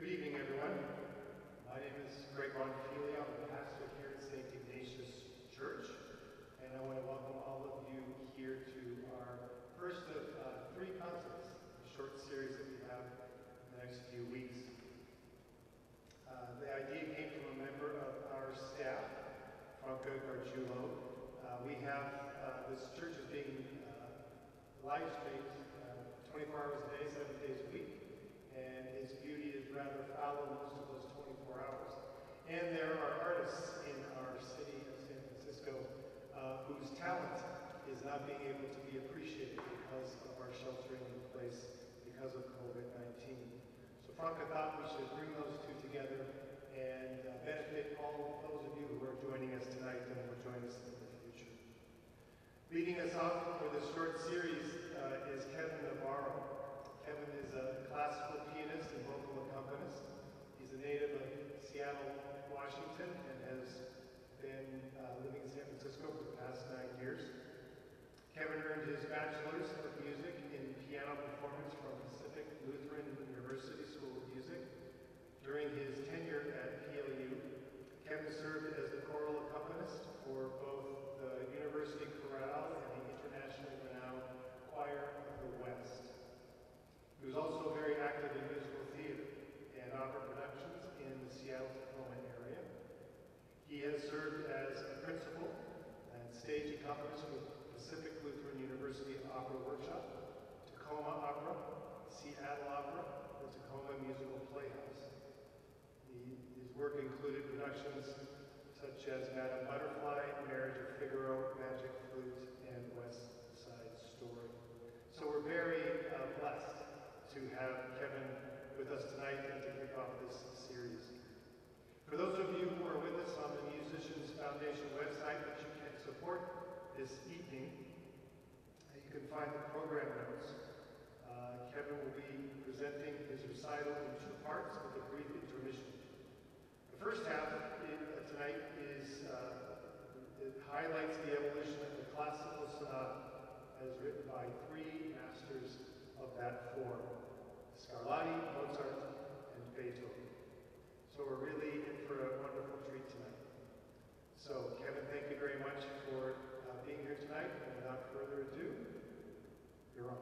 Good evening, everyone. My name is Greg Bonfiglio. I'm the pastor here at St. Ignatius Church, and I want to welcome all of you here to our first of three concerts, a short series that we have in the next few weeks. The idea came from a member of our staff, Franco Gargiulo. We have this church is being live streamed 24 hours a day, 7 days a week. And his beauty is rather foul in most of those 24 hours. And there are artists in our city of San Francisco whose talent is not being able to be appreciated because of our sheltering in place, because of COVID-19. So Franca thought we should bring those two together and benefit all those of you who are joining us tonight and will join us in the future. Leading us off for this short series is Kevin Navarro. Kevin is a classical pianist and vocal accompanist. He's a native of Seattle, Washington, and has been living in San Francisco for the past 9 years. Kevin earned his bachelor's of music in piano performance from Pacific Lutheran University School of Music. During his tenure at PLU, Kevin served as the choral accompanist for both the University Chorale and the internationally renowned Choir of the West. He was also very active in musical theater and opera productions in the Seattle-Tacoma area. He has served as a principal and stage accompanist with Pacific Lutheran University Opera Workshop, Tacoma Opera, Seattle Opera, and Tacoma Musical Playhouse. His work included productions such as Madame Butterfly, Marriage of Figaro, Magic Flute, and West Side Story. So we're very blessed to have Kevin with us tonight and to kick off this series. For those of you who are with us on the Musicians Foundation website, which you can support this evening, you can find the program notes. Kevin will be presenting his recital in two parts with a brief intermission. The first half tonight it highlights the evolution of the classical sonata as written by three masters of that form: Scarlatti, Mozart, and Beethoven. So we're really in for a wonderful treat tonight. So Kevin, thank you very much for being here tonight, and without further ado, you're on.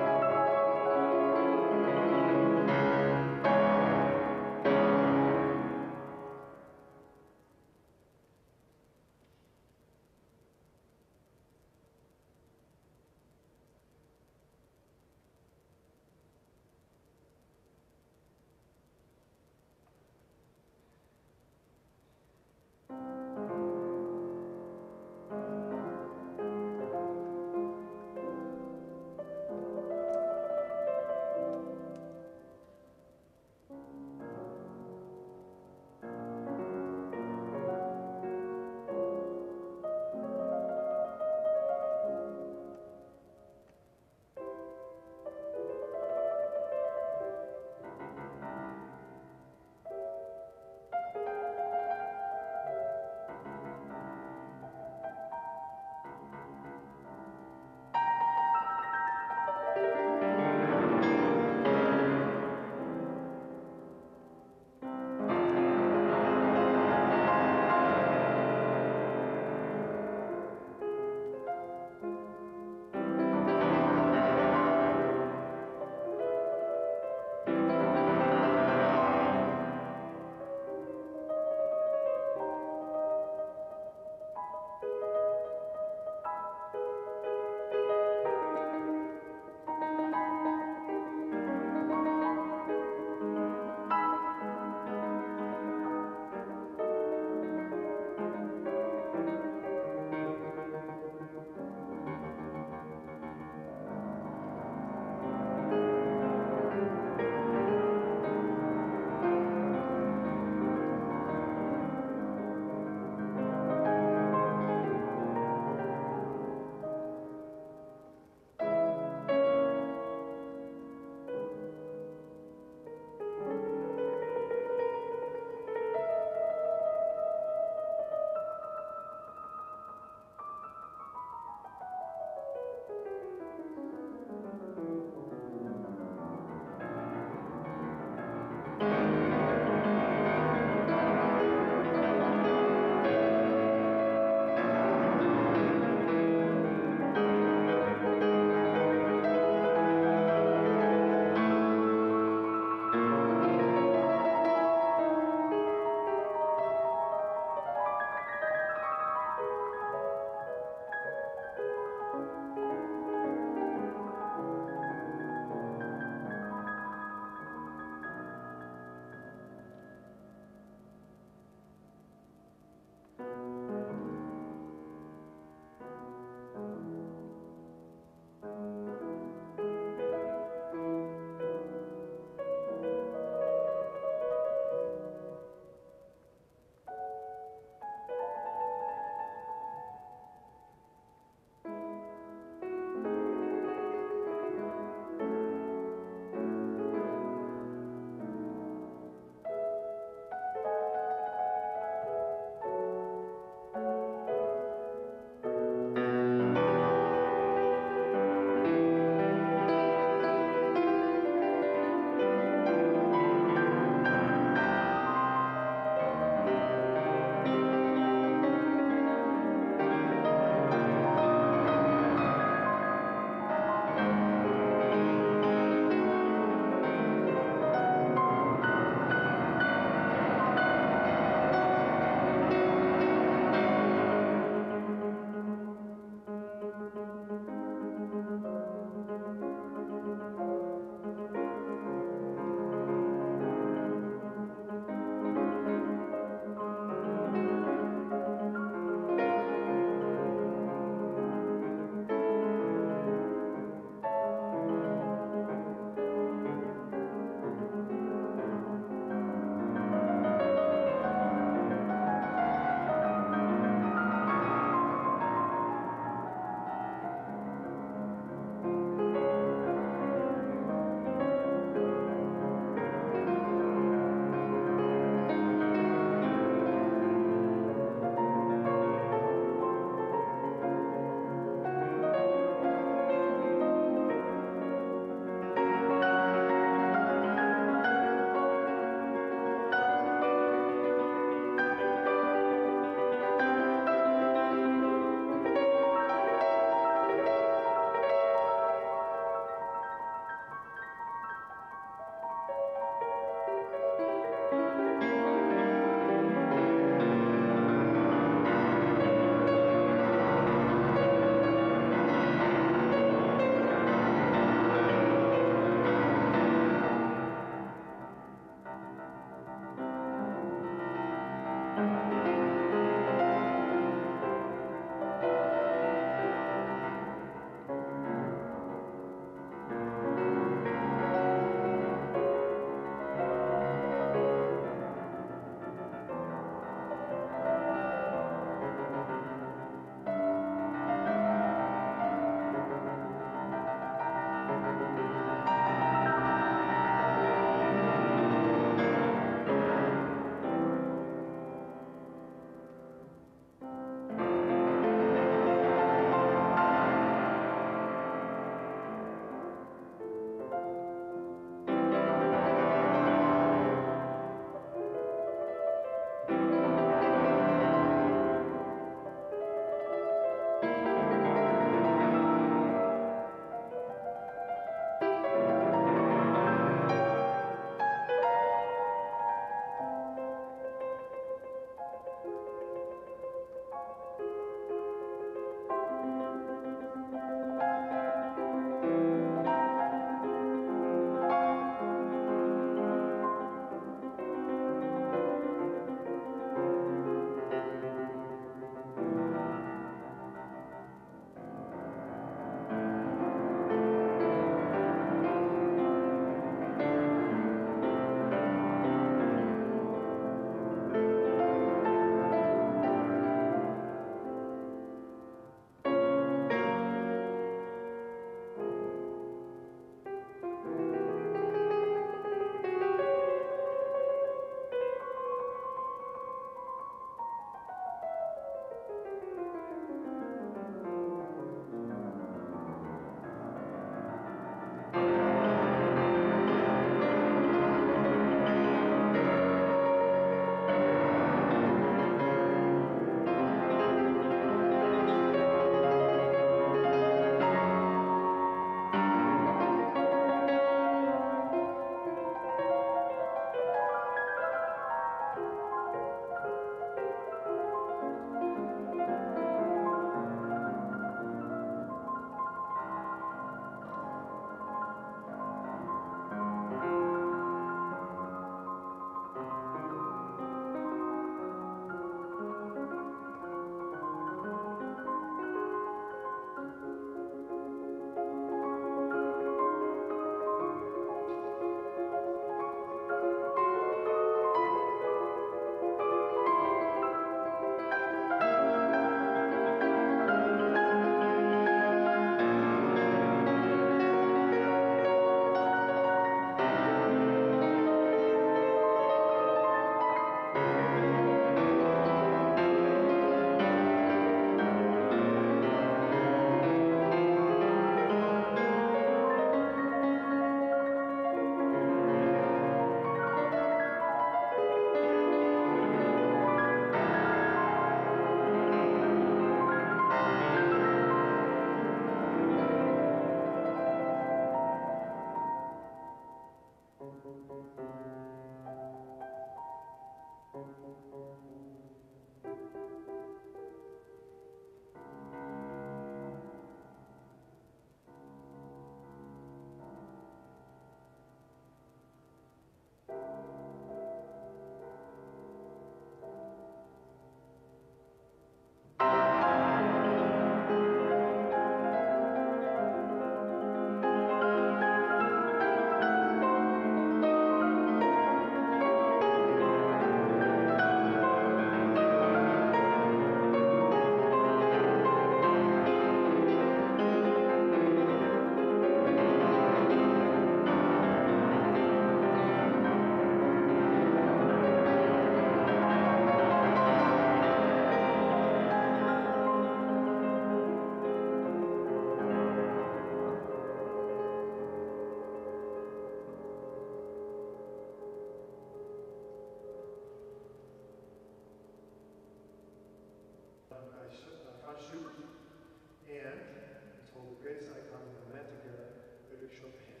today's icon of the Romantic era, Frédéric Chopin.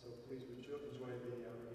So please enjoy the remainder of the program.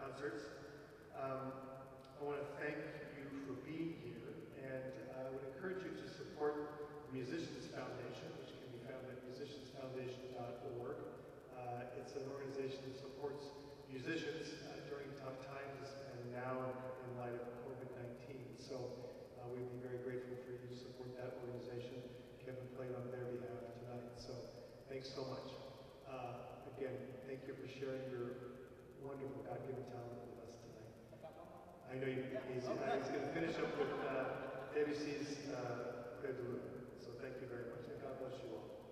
concerts. I want to thank you for being here, and I would encourage you to support the Musicians Foundation, which can be found at musiciansfoundation.org. It's an organization that supports musicians during tough times and now in light of COVID-19. So we'd be very grateful for you to support that organization. Kevin played on their behalf tonight, so thanks so much. Again, thank you for sharing your wonderful God-given talent with us tonight. I know you're easy. I was going to finish up with ABC's Clair de Lune. So thank you very much, and God bless you all.